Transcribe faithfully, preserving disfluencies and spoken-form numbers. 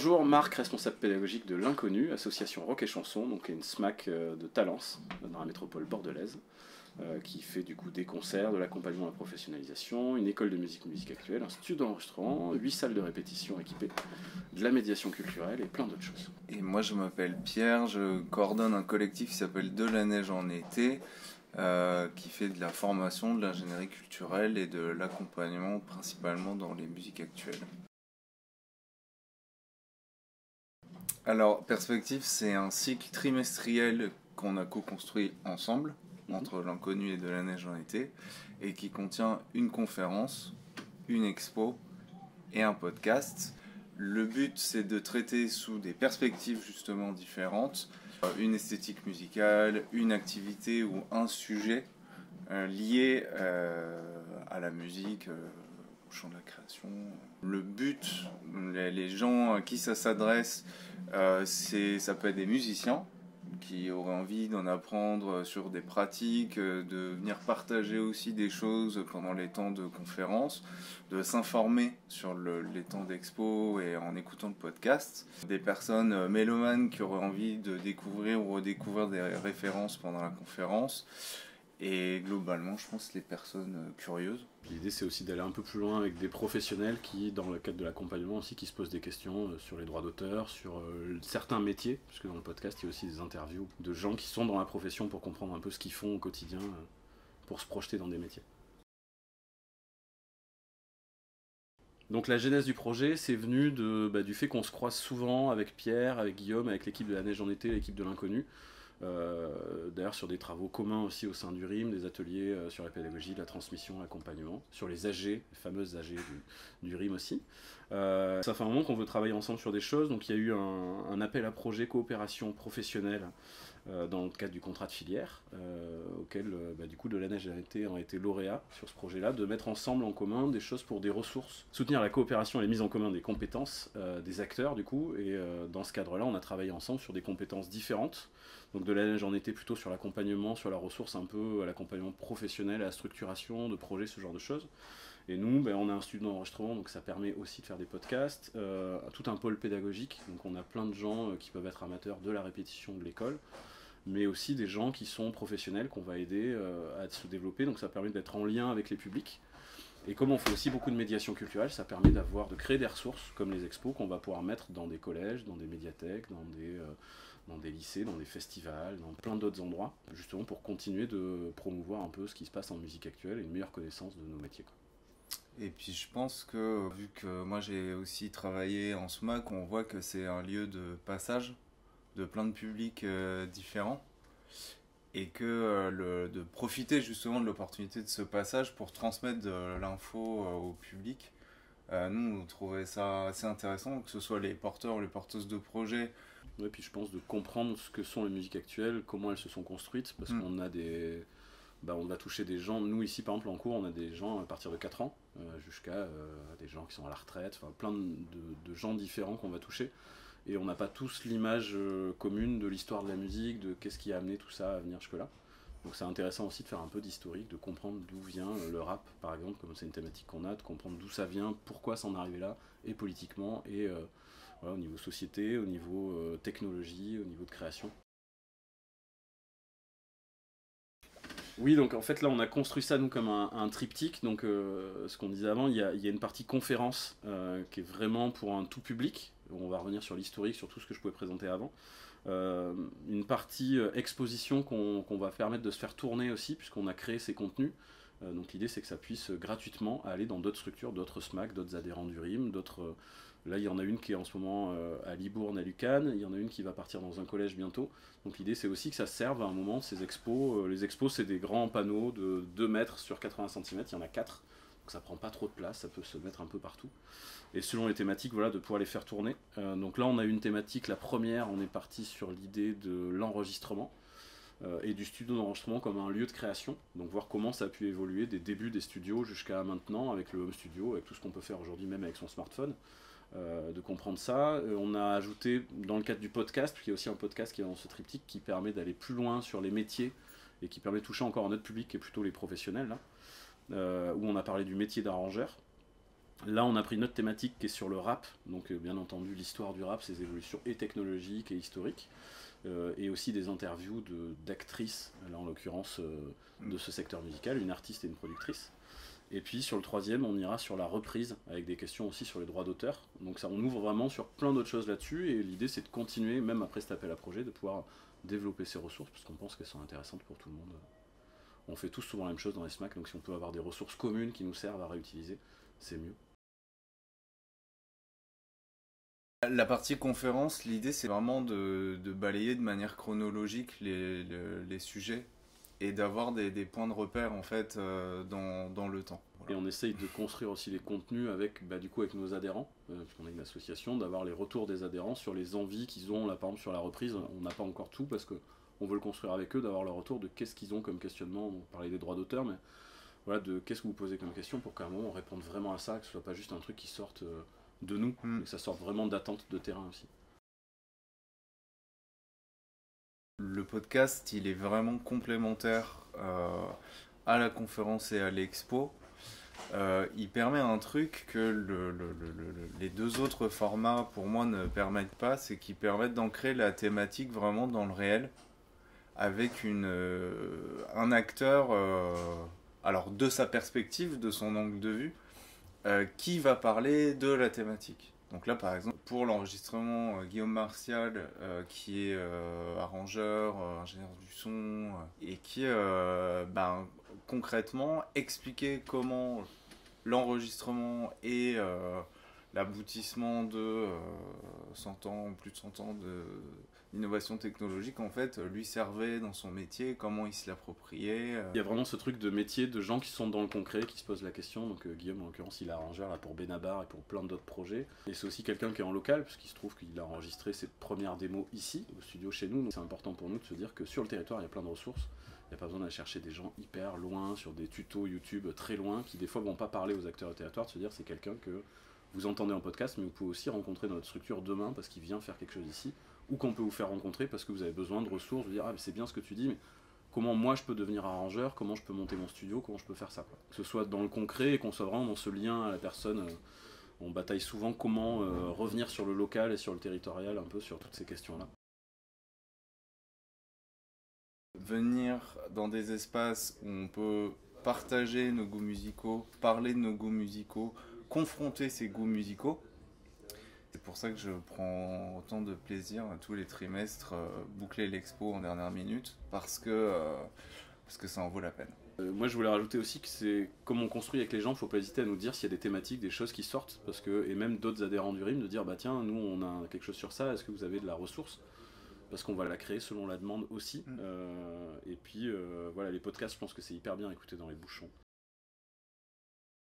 Bonjour, Marc, responsable pédagogique de L'Inconnue, association rock et chanson, donc une SMAC de Talence, dans la métropole bordelaise, euh, qui fait du coup des concerts, de l'accompagnement à la professionnalisation, une école de musique musique actuelle, un studio d'enregistrement, huit salles de répétition équipées, de la médiation culturelle et plein d'autres choses. Et moi je m'appelle Pierre, je coordonne un collectif qui s'appelle De la neige en été, euh, qui fait de la formation, de l'ingénierie culturelle et de l'accompagnement principalement dans les musiques actuelles. Alors, Perspectives, c'est un cycle trimestriel qu'on a co-construit ensemble, entre L'Inconnue et De la neige en été, et qui contient une conférence, une expo et un podcast. Le but, c'est de traiter sous des perspectives justement différentes, une esthétique musicale, une activité ou un sujet euh, lié euh, à la musique, euh, au champ de la création. Le but, les gens à qui ça s'adresse, euh, ça peut être des musiciens qui auraient envie d'en apprendre sur des pratiques, de venir partager aussi des choses pendant les temps de conférence, de s'informer sur le, les temps d'expo et en écoutant le podcast. Des personnes mélomanes qui auraient envie de découvrir ou redécouvrir des références pendant la conférence. Et globalement, je pense les personnes curieuses. L'idée, c'est aussi d'aller un peu plus loin avec des professionnels qui, dans le cadre de l'accompagnement aussi, qui se posent des questions sur les droits d'auteur, sur certains métiers, parce que dans le podcast, il y a aussi des interviews de gens qui sont dans la profession pour comprendre un peu ce qu'ils font au quotidien, pour se projeter dans des métiers. Donc la genèse du projet, c'est venu de, bah, du fait qu'on se croise souvent avec Pierre, avec Guillaume, avec l'équipe de la neige en été, l'équipe de l'Inconnue. Euh, d'ailleurs sur des travaux communs aussi au sein du R I M, des ateliers euh, sur la pédagogie, la transmission, l'accompagnement, sur les A G, les fameuses A G du, du R I M aussi. Euh, ça fait un moment qu'on veut travailler ensemble sur des choses, donc il y a eu un, un appel à projet coopération professionnelle euh, dans le cadre du contrat de filière, euh, auquel euh, bah, du coup De la neige en été a été lauréat sur ce projet-là, de mettre ensemble en commun des choses pour des ressources, soutenir la coopération et la mise en commun des compétences euh, des acteurs du coup, et euh, dans ce cadre-là on a travaillé ensemble sur des compétences différentes. Donc De la neige en été plutôt sur l'accompagnement, sur la ressource un peu, à l'accompagnement professionnel, à la structuration de projets, ce genre de choses. Et nous, ben, on a un studio d'enregistrement, donc ça permet aussi de faire des podcasts, euh, tout un pôle pédagogique, donc on a plein de gens euh, qui peuvent être amateurs de la répétition de l'école, mais aussi des gens qui sont professionnels, qu'on va aider euh, à se développer, donc ça permet d'être en lien avec les publics. Et comme on fait aussi beaucoup de médiation culturelle, ça permet d'avoir, de créer des ressources, comme les expos, qu'on va pouvoir mettre dans des collèges, dans des médiathèques, dans des... Euh, dans des lycées, dans des festivals, dans plein d'autres endroits, justement pour continuer de promouvoir un peu ce qui se passe en musique actuelle et une meilleure connaissance de nos métiers. Et puis je pense que, vu que moi j'ai aussi travaillé en SMAC, on voit que c'est un lieu de passage de plein de publics euh, différents, et que euh, le, de profiter justement de l'opportunité de ce passage pour transmettre de l'info euh, au public. Euh, nous, on trouvait ça assez intéressant, que ce soit les porteurs, les porteuses de projets. Ouais, puis je pense de comprendre ce que sont les musiques actuelles, comment elles se sont construites, parce mmh. qu'on a des... Bah, on va toucher des gens, nous ici par exemple en cours, on a des gens à partir de quatre ans, euh, jusqu'à euh, des gens qui sont à la retraite, enfin plein de, de, de gens différents qu'on va toucher. Et on n'a pas tous l'image euh, commune de l'histoire de la musique, de qu'est-ce qui a amené tout ça à venir jusque-là. Donc c'est intéressant aussi de faire un peu d'historique, de comprendre d'où vient le rap, par exemple, comme c'est une thématique qu'on a, de comprendre d'où ça vient, pourquoi s'en arriver là, et politiquement, et euh, voilà, au niveau société, au niveau euh, technologie, au niveau de création. Oui, donc en fait là on a construit ça nous comme un, un triptyque, donc euh, ce qu'on disait avant, il y a, il y a une partie conférence euh, qui est vraiment pour un tout public, on va revenir sur l'historique, sur tout ce que je pouvais présenter avant. Euh, une partie euh, exposition qu'on qu'on va permettre de se faire tourner aussi, puisqu'on a créé ces contenus. Euh, donc l'idée c'est que ça puisse euh, gratuitement aller dans d'autres structures, d'autres SMAC, d'autres adhérents du R I M, d'autres... Euh, là il y en a une qui est en ce moment euh, à Libourne, à Lucane, il y en a une qui va partir dans un collège bientôt. Donc l'idée c'est aussi que ça serve à un moment, ces expos. Euh, les expos c'est des grands panneaux de deux mètres sur quatre-vingts centimètres, il y en a quatre. Donc ça prend pas trop de place, ça peut se mettre un peu partout. Et selon les thématiques, voilà, de pouvoir les faire tourner. Euh, donc là, on a une thématique, la première, on est parti sur l'idée de l'enregistrement euh, et du studio d'enregistrement comme un lieu de création. Donc voir comment ça a pu évoluer des débuts des studios jusqu'à maintenant avec le home studio, avec tout ce qu'on peut faire aujourd'hui même avec son smartphone, euh, de comprendre ça. Euh, on a ajouté dans le cadre du podcast, parce qu'il y a aussi un podcast qui est dans ce triptyque qui permet d'aller plus loin sur les métiers et qui permet de toucher encore un autre public qui est plutôt les professionnels là. Euh, où on a parlé du métier d'arrangeur, Là, on a pris notre thématique qui est sur le rap, donc euh, bien entendu l'histoire du rap, ses évolutions et technologiques et historiques, euh, et aussi des interviews d'actrices, de, là en l'occurrence euh, de ce secteur musical, une artiste et une productrice. Et puis sur le troisième, on ira sur la reprise, avec des questions aussi sur les droits d'auteur. Donc ça, on ouvre vraiment sur plein d'autres choses là-dessus, et l'idée c'est de continuer, même après cet appel à projet, de pouvoir développer ces ressources, parce qu'on pense qu'elles sont intéressantes pour tout le monde. On fait tous souvent la même chose dans les SMAC, donc si on peut avoir des ressources communes qui nous servent à réutiliser, c'est mieux. La partie conférence, l'idée c'est vraiment de, de balayer de manière chronologique les, les, les sujets et d'avoir des, des points de repère en fait euh, dans, dans le temps. Voilà. Et on essaye de construire aussi les contenus avec, bah, du coup, avec nos adhérents, euh, puisqu'on est une association, d'avoir les retours des adhérents sur les envies qu'ils ont, là par exemple sur la reprise, on n'a pas encore tout parce qu'on veut le construire avec eux, d'avoir leur retour de qu'est-ce qu'ils ont comme questionnement, on parlait des droits d'auteur, mais voilà, de qu'est-ce que vous posez comme question pour qu'à un moment on réponde vraiment à ça, que ce soit pas juste un truc qui sorte... Euh, de nous, mais que ça sorte vraiment d'attente de terrain aussi. Le podcast, il est vraiment complémentaire euh, à la conférence et à l'expo. Euh, il permet un truc que le, le, le, le, les deux autres formats, pour moi, ne permettent pas, c'est qu'ils permettent d'ancrer la thématique vraiment dans le réel, avec une, euh, un acteur, euh, alors de sa perspective, de son angle de vue, Euh, qui va parler de la thématique. Donc là par exemple pour l'enregistrement euh, Guillaume Martial euh, qui est euh, arrangeur, euh, ingénieur du son euh, et qui euh, ben, concrètement expliquait comment l'enregistrement et euh, l'aboutissement de euh, cent ans, plus de cent ans d'innovation technologique, en fait, lui servait dans son métier, comment il se l'appropriait. Euh. Il y a vraiment ce truc de métier, de gens qui sont dans le concret, qui se posent la question. Donc euh, Guillaume, en l'occurrence, il est arrangeur là, pour Benabar et pour plein d'autres projets. Et c'est aussi quelqu'un qui est en local, parce qu'il se trouve qu'il a enregistré ses premières démos ici, au studio chez nous. C'est important pour nous de se dire que sur le territoire, il y a plein de ressources. Il n'y a pas besoin d'aller chercher des gens hyper loin, sur des tutos YouTube très loin, qui des fois vont pas parler aux acteurs du territoire, de se dire c'est quelqu'un que... vous entendez en podcast, mais vous pouvez aussi rencontrer dans notre structure demain parce qu'il vient faire quelque chose ici, ou qu'on peut vous faire rencontrer parce que vous avez besoin de ressources, vous dire ah, c'est bien ce que tu dis, mais comment moi je peux devenir arrangeur, comment je peux monter mon studio, comment je peux faire ça quoi. Que ce soit dans le concret et qu'on soit vraiment dans ce lien à la personne, euh, on bataille souvent comment euh, revenir sur le local et sur le territorial, un peu sur toutes ces questions-là. Venir dans des espaces où on peut partager nos goûts musicaux, parler de nos goûts musicaux, confronter ses goûts musicaux. C'est pour ça que je prends autant de plaisir à tous les trimestres euh, boucler l'expo en dernière minute parce que, euh, parce que ça en vaut la peine. Euh, moi je voulais rajouter aussi que c'est comme on construit avec les gens, il ne faut pas hésiter à nous dire s'il y a des thématiques, des choses qui sortent parce que, et même d'autres adhérents du RIM de dire bah tiens nous on a quelque chose sur ça, est-ce que vous avez de la ressource? Parce qu'on va la créer selon la demande aussi. Mmh. Euh, et puis euh, voilà les podcasts je pense que c'est hyper bien écouté dans les bouchons.